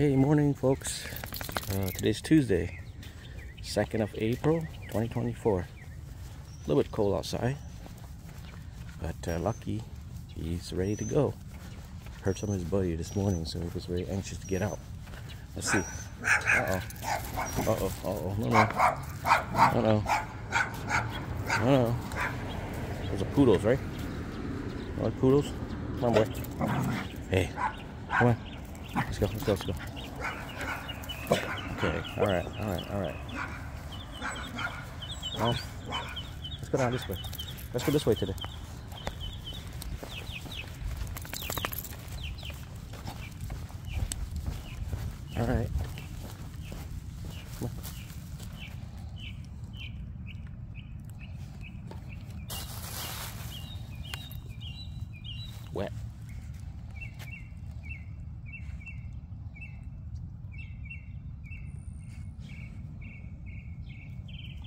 Hey, morning folks. Today's Tuesday, 2nd of April, 2024. A little bit cold outside, but Lucky, he's ready to go. Heard some of his buddy this morning, so he was very anxious to get out. Let's see. No. Those are poodles, right? You like poodles? Come on, boy. Hey, come on. Let's go. Okay, alright. Well, let's go down this way. Let's go this way today. Alright. Come on. Wet.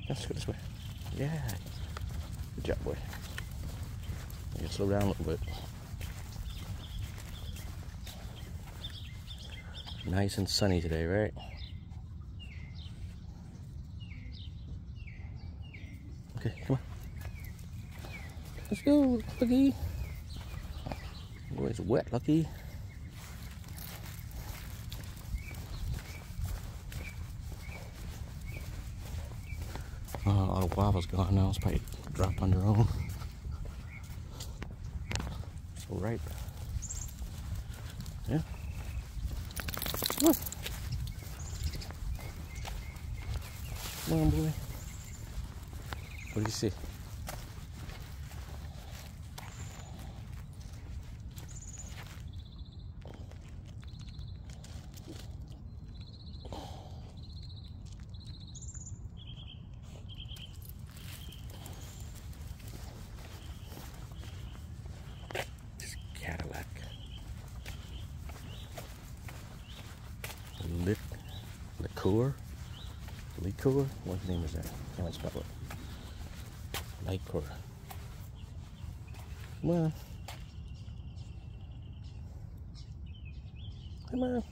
Let's go this way. Yeah. Good job, boy. You can slow down a little bit. Nice and sunny today, right? Okay, come on. Let's go, Lucky. Boy, it's wet, Lucky. All the waffle's gone now. It's probably dropped on their own. So ripe. Yeah. Come on, boy. What do you see? Cadillac liqueur, what name is that? Can't spell it. Liqueur. Come on.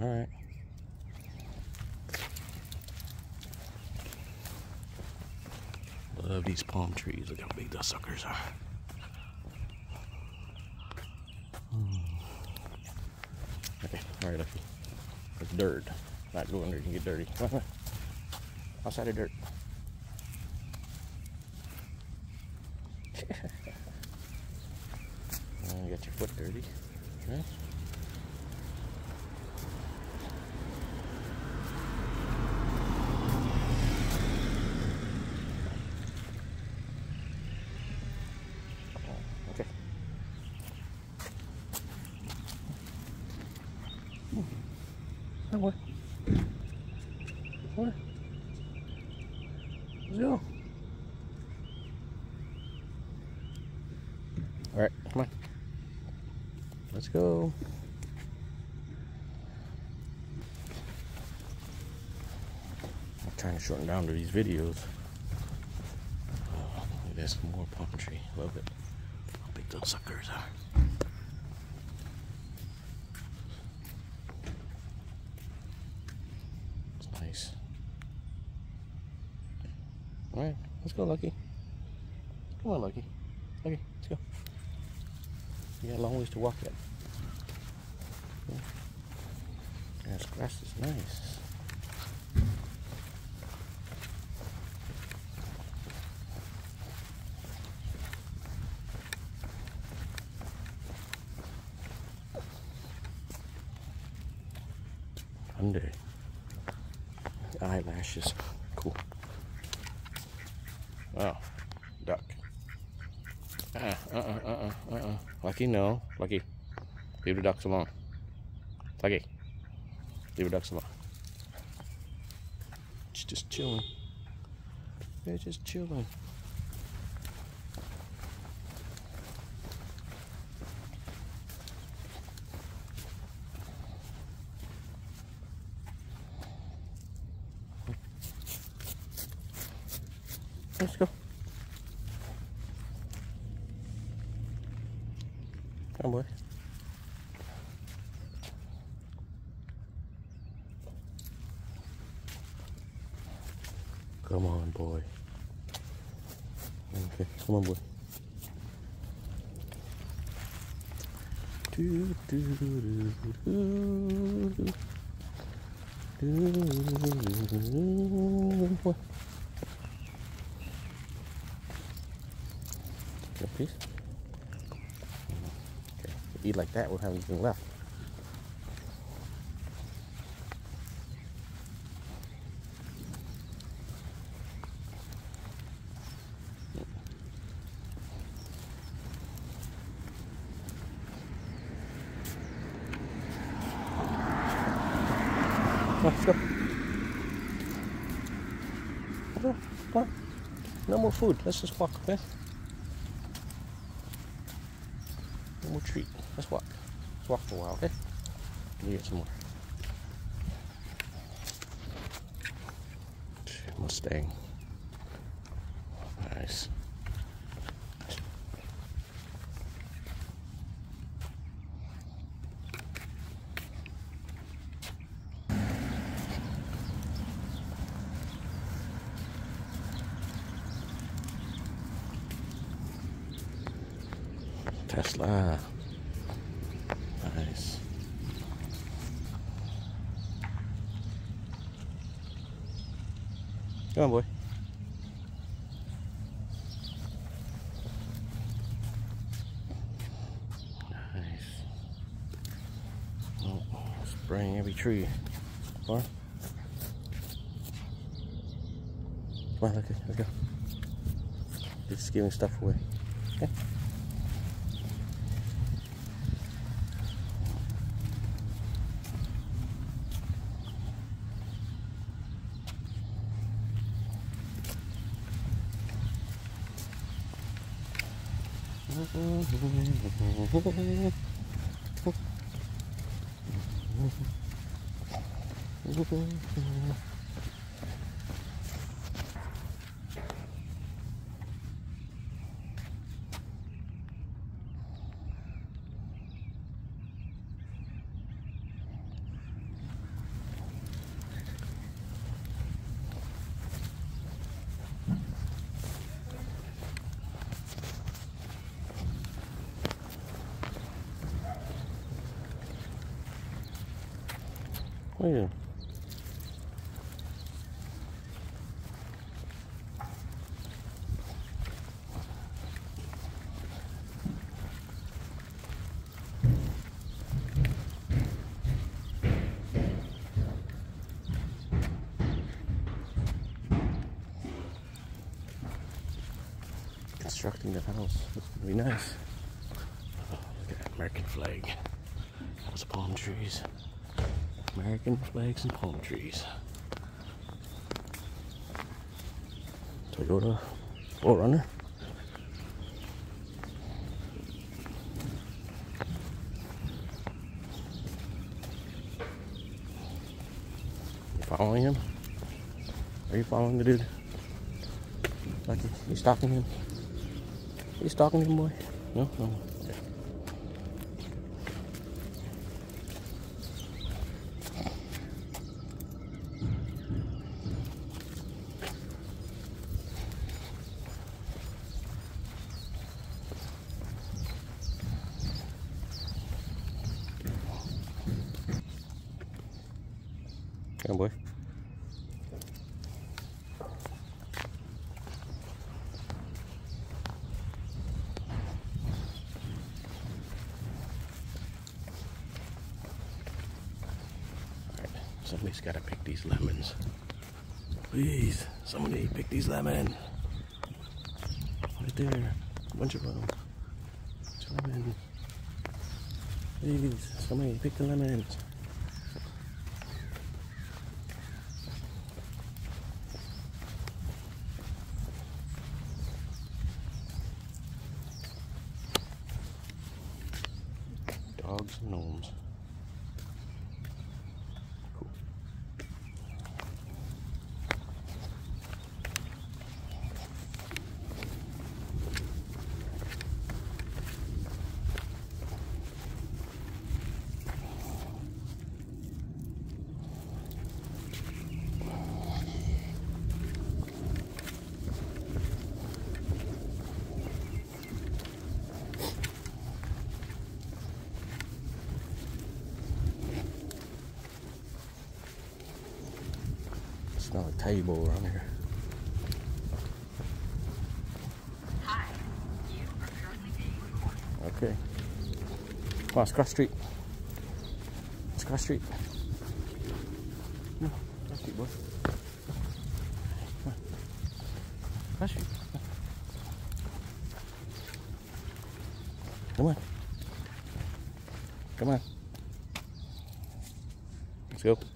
All right. Love these palm trees. Look how big those suckers are. Okay, alright, Lucky. It's dirt. Not go under, you can get dirty. Outside of dirt. You got your foot dirty. Right? What? What? Let's go. Alright, come on. Let's go. I'm trying to shorten down to these videos. Oh, look at this, more palm tree. Love it. How big those suckers are. Nice. Alright, let's go, Lucky. Come on, Lucky. Okay, let's go. You got a long ways to walk yet. Yeah, this grass is nice. Under. Eyelashes. Cool. Oh, duck. Lucky, no. Lucky. Leave the ducks alone. Lucky. Leave the ducks alone. It's just chilling. They're just chilling. Let's go. Oh boy. Come on, boy. Okay, come on, boy. One piece. Okay, if you eat like that, we'll have anything left. Let's go. Come on. No more food. Let's just walk, okay? No more treat. Let's walk. Let's walk for a while, okay? Let me get some more. Mustang. Nice. Tesla. Nice. Come on, boy. Nice. Oh, spraying every tree. Come on. Come on, Lucky, let's go. It's giving stuff away. Okay. What are you doing? Constructing the house. This is gonna be nice. Oh, look at that American flag. Those palm trees. American flags and palm trees. Toyota 4Runner. You following him? Are you following the dude? Lucky, you stalking him? Are you stalking him, boy? No, no. Okay. Come on, boy. Alright, somebody's gotta pick these lemons. Please, somebody pick these lemons. Right there, a bunch of them. Lemons. Please, somebody pick the lemons. Dogs and gnomes. Cool. Got a table around here. Hi. You are currently being recorded. Okay. Come on, it's cross street. It's cross street. No, cross street, boy. Come on. Cross street. Come on. Come on. Let's go. Come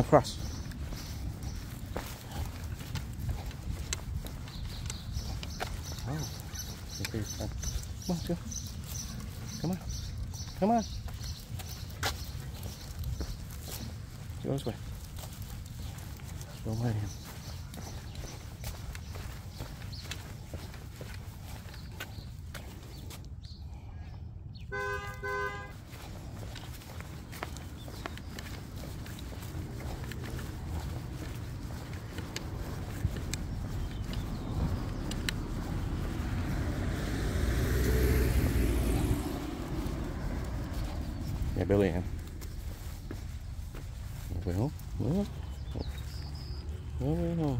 on, cross. Oh, okay, come on, let's go. Come on, come on. Let's go this way. Let's go right here. Yeah, Billy in. Well, well, well, well.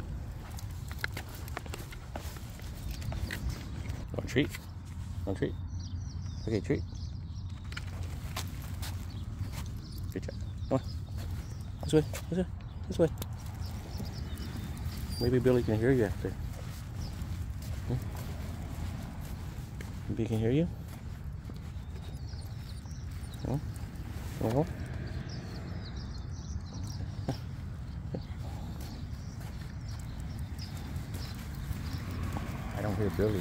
Want a treat? Want a treat? Okay, treat. Good job. Come on. This way, this way, this way. Maybe Billy can hear you after. Maybe he can hear you? No? Uh-huh. I don't hear Billy.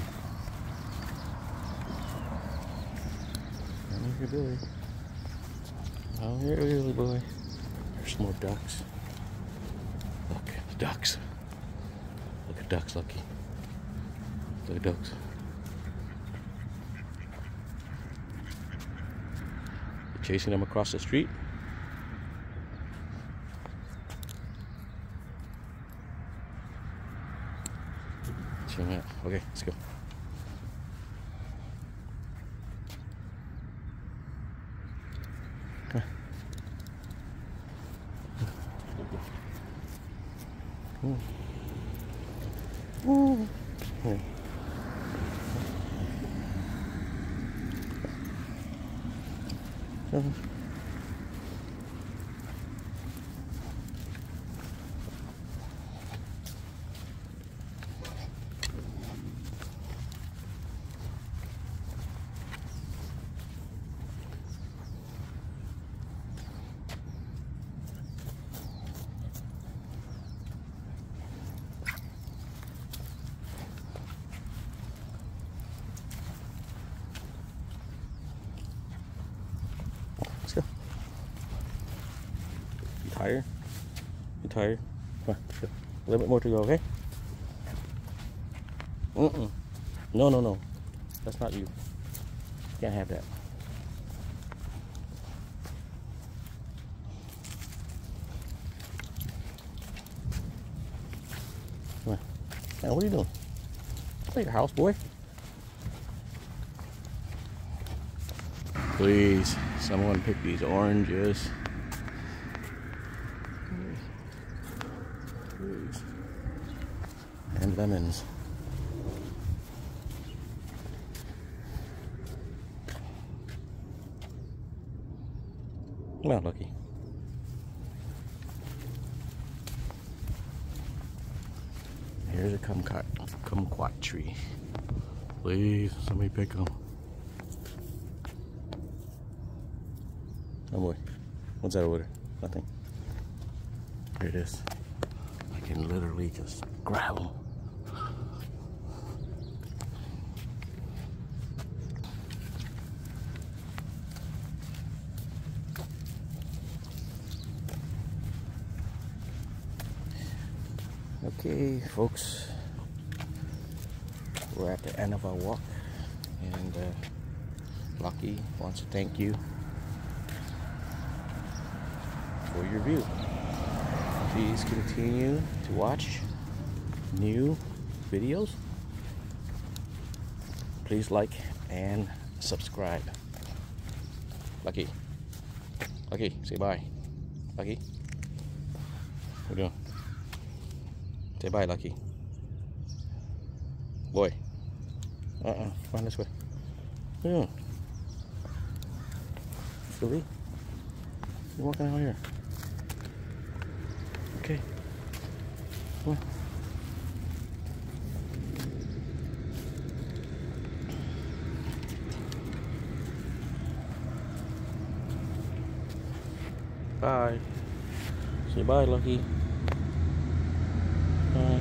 I don't hear Billy. I don't hear Billy, boy. There's some more ducks. Look, the ducks. Look at ducks, Lucky. Look at ducks. Chasing them across the street. Okay, let's go. Come on. Ooh. Ooh. Come tired? You tired? Come on, a little bit more to go, okay? Mm-mm. No, no, no. That's not you. Can't have that. Come on. Now, what are you doing? Play your house, boy. Please, someone pick these oranges. And lemons. Come on, Lucky. Here's a kumquat tree. Please, somebody pick them. Oh boy, what's that over there? Nothing. Here it is. I can literally just grab them. Okay, folks, we're at the end of our walk, and Lucky wants to thank you for your view. Please continue to watch new videos. Please like and subscribe. Lucky. Lucky, say bye. Lucky. What are you doing? Say bye, Lucky. Boy. Come on this way. What are you doing? Billy? You're walking out here. Okay. Come on. Bye. Say bye, Lucky. Bye.